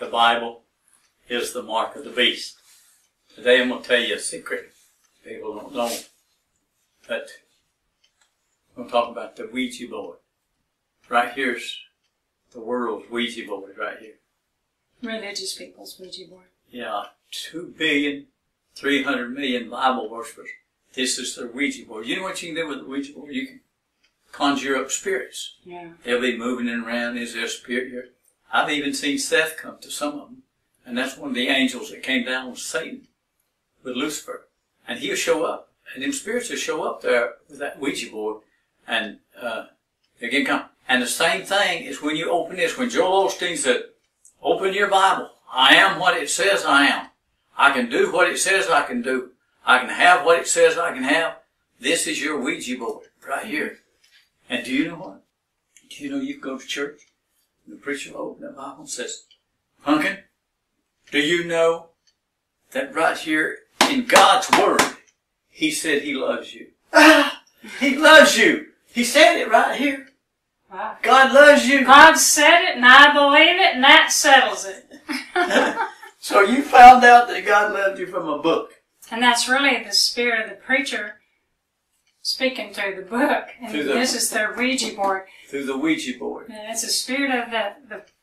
the Bible is the mark of the beast. Today I'm going to tell you a secret. People don't know it. But I'm going to talk about the Ouija board. Right here's the world's Ouija board right here. Religious people's Ouija board. Yeah, 2,300,000,000 Bible worshipers. This is the Ouija board. You know what you can do with the Ouija board? You can conjure up spirits. Yeah. They'll be moving it around. Is there a spirit here? I've even seen Seth come to some of them. And that's one of the angels that came down with Satan, with Lucifer. And he'll show up. And them spirits will show up there with that Ouija board. And they can come. And the same thing is when you open this. When Joel Osteen said, open your Bible. I am what it says I am. I can do what it says I can do. I can have what it says I can have. This is your Ouija board right here. And do you know what? Do you know you go to church and the preacher will open the Bible and says, Punkin, do you know that right here in God's Word, He said He loves you. Ah, He loves you. He said it right here. Wow. God loves you. God said it and I believe it and that settles it. So you found out that God loved you from a book. And that's really the spirit of the preacher speaking through the book. And this is their Ouija board. Through the Ouija board. And it's the spirit of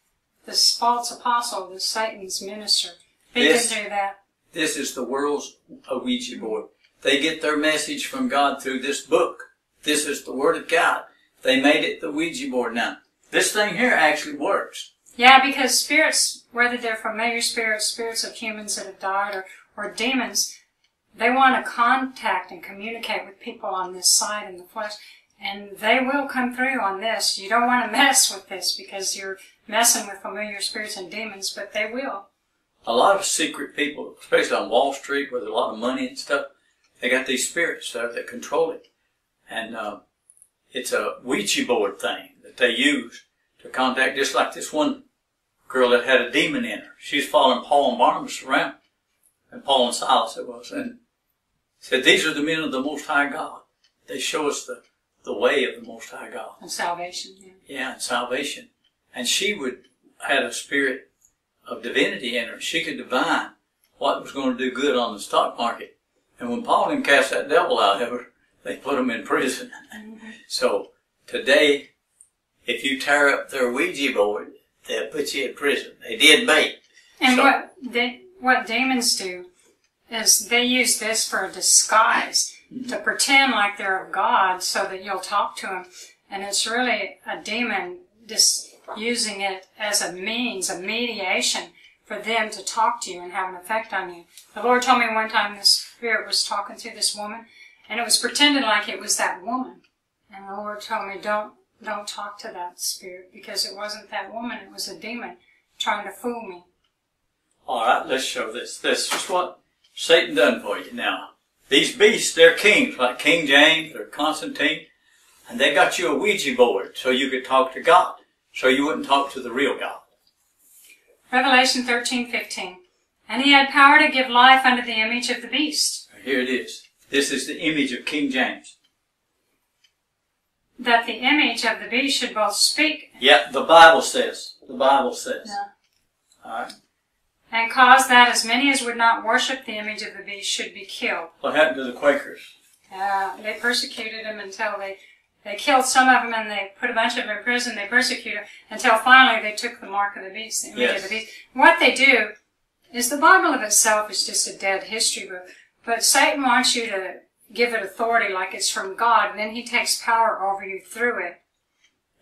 the false apostle, the Satan's minister. He can do that. This is the world's Ouija board. They get their message from God through this book. This is the Word of God. They made it the Ouija board now. This thing here actually works. Yeah, because spirits, whether they're familiar spirits, spirits of humans that have died, or demons, they want to contact and communicate with people on this side in the flesh, and they will come through on this. You don't want to mess with this because you're messing with familiar spirits and demons, but they will. A lot of secret people, especially on Wall Street where there's a lot of money and stuff, they got these spirits there that control it. And it's a Ouija board thing that they use to contact, just like this one girl that had a demon in her. She's following Paul and Barnabas around, and Paul and Silas it was, and said, these are the men of the Most High God. They show us the way of the Most High God. And salvation, yeah. Yeah, and salvation. And she had a spirit of divinity in her. She could divine what was going to do good on the stock market. And when Paul and cast that devil out of her, they put him in prison. Mm-hmm. So today, if you tear up their Ouija board, they'll put you in prison. They did bait. And so, what demons do is they use this for a disguise, to pretend like they're of God so that you'll talk to them. And it's really a demon just using it as a means, a mediation for them to talk to you and have an effect on you. The Lord told me one time this spirit was talking to this woman, and it was pretending like it was that woman. And the Lord told me, don't talk to that spirit, because it wasn't that woman, it was a demon trying to fool me. All right, let's show this. This is what Satan done for you now. These beasts, they're kings, like King James or Constantine, and they got you a Ouija board so you could talk to God, so you wouldn't talk to the real God. Revelation 13:15. And he had power to give life unto the image of the beast. Here it is. This is the image of King James. That the image of the beast should both speak. Yeah, the Bible says. The Bible says. Yeah. All right. And cause that as many as would not worship the image of the beast should be killed. What happened to the Quakers? They persecuted them until they killed some of them, and they put a bunch of them in prison. They persecuted them until finally they took the mark of the beast, the image of the beast. What they do is, the Bible of itself is just a dead history book, but Satan wants you to give it authority like it's from God, and then he takes power over you through it.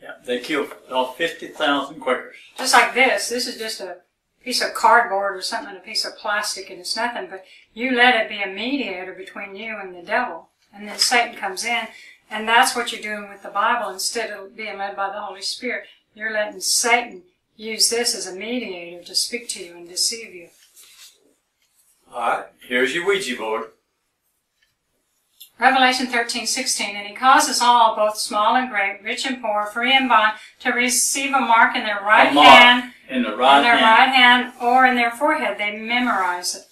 Yeah, they killed all 50,000 Quakers. Just like this. This is just a piece of cardboard or something, and a piece of plastic, and it's nothing, but you let it be a mediator between you and the devil, and then Satan comes in, and that's what you're doing with the Bible. Instead of being led by the Holy Spirit, you're letting Satan use this as a mediator to speak to you and deceive you. Alright, here's your Ouija board. Revelation 13:16, and he causes all, both small and great, rich and poor, free and bond, to receive a mark in their right hand, in their right hand, or in their forehead. They memorize it.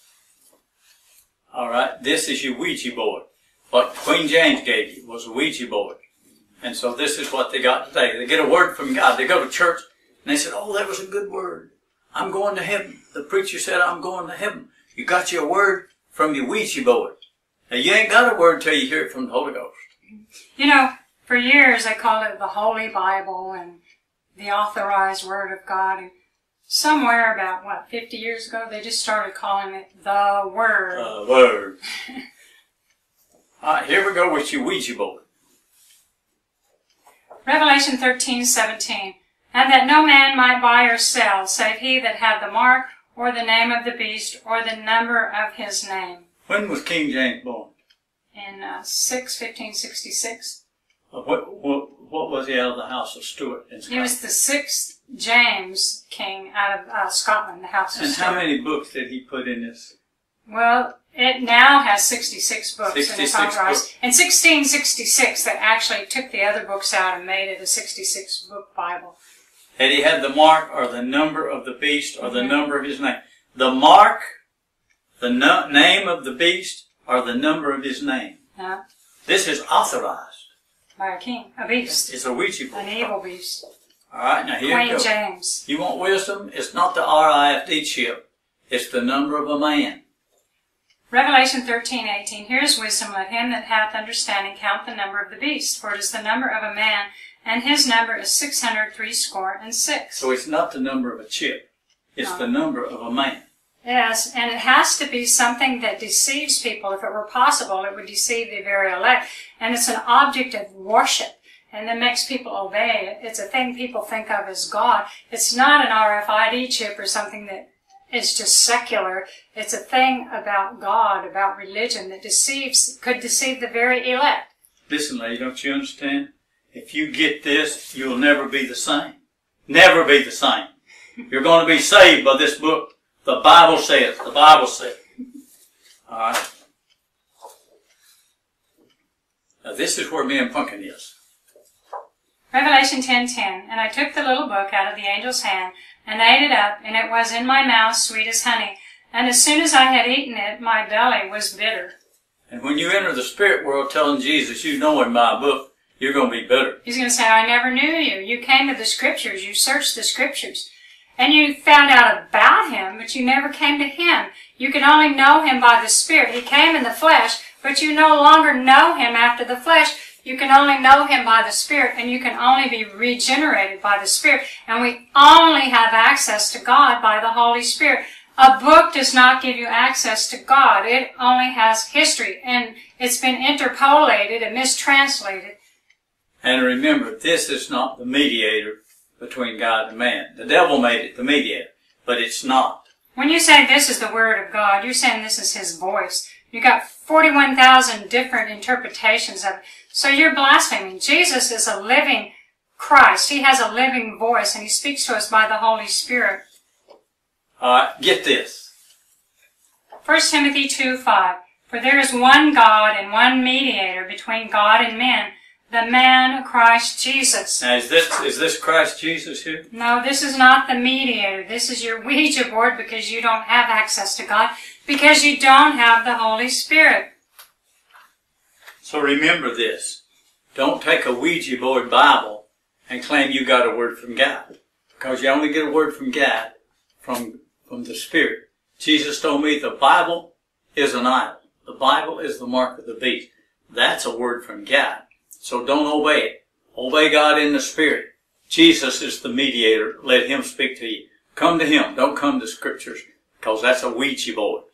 All right, this is your Ouija board. What Queen James gave you was a Ouija board. And so this is what they got today. They get a word from God. They go to church, and they said, oh, that was a good word. I'm going to heaven. The preacher said, I'm going to heaven. You got your word from your Ouija board. Now, you ain't got a word till you hear it from the Holy Ghost. You know, for years I called it the Holy Bible and the authorized Word of God. And somewhere about, what, 50 years ago, they just started calling it the Word. The Word. All right, here we go with your Ouija board. Revelation 13:17, and that no man might buy or sell, save he that had the mark, or the name of the beast, or the number of his name. When was King James born? In 1566. What was he out of the house of Stuart in Scotland? He was the 6th James king out of Scotland, the house of Stuart. And how many books did he put in this? Well, it now has 66 books 66 in the Congress. In 1666, they actually took the other books out and made it a 66-book Bible. And he had the mark or the number of the beast or the number of his name. The mark, the name of the beast, or the number of his name. No. This is authorized. By a king. A beast. It's a Ouija board. An evil beast. Alright, now here you go. King James. You want wisdom? It's not the RIFD chip. It's the number of a man. Revelation 13:18. Here is wisdom. Let him that hath understanding count the number of the beast, for it is the number of a man, and his number is 666. So it's not the number of a chip. It's the number of a man. Yes, and it has to be something that deceives people. If it were possible, it would deceive the very elect. And it's an object of worship, and that makes people obey it. It's a thing people think of as God. It's not an RFID chip or something that is just secular. It's a thing about God, about religion, that deceives, could deceive the very elect. Listen, lady, don't you understand? If you get this, you'll never be the same. Never be the same. You're going to be saved by this book. The Bible says, the Bible says. All right. Now this is where me and Punkin is. Revelation 10:10, and I took the little book out of the angel's hand, and ate it up, and it was in my mouth sweet as honey. And as soon as I had eaten it, my belly was bitter. And when you enter the spirit world telling Jesus, you know in my book, you're going to be bitter. He's going to say, I never knew you. You came to the scriptures. You searched the scriptures. And you found out about him, but you never came to him. You can only know him by the Spirit. He came in the flesh, but you no longer know him after the flesh. You can only know him by the Spirit, and you can only be regenerated by the Spirit. And we only have access to God by the Holy Spirit. A book does not give you access to God. It only has history, and it's been interpolated and mistranslated. And remember, this is not the mediator between God and man. The devil made it the mediator, but it's not. When you say this is the Word of God, you're saying this is his voice. You got 41,000 different interpretations of it. So you're blaspheming. Jesus is a living Christ. He has a living voice, and he speaks to us by the Holy Spirit. All right, get this. 1 Timothy 2:5. For there is one God and one mediator between God and men, the man Christ Jesus. Now, is this Christ Jesus here? No, this is not the mediator. This is your Ouija board because you don't have access to God, because you don't have the Holy Spirit. So remember this. Don't take a Ouija board Bible and claim you got a word from God, because you only get a word from God from the Spirit. Jesus told me the Bible is an idol. The Bible is the mark of the beast. That's a word from God. So don't obey it. Obey God in the Spirit. Jesus is the mediator. Let him speak to you. Come to him. Don't come to scriptures, because that's a Ouija board.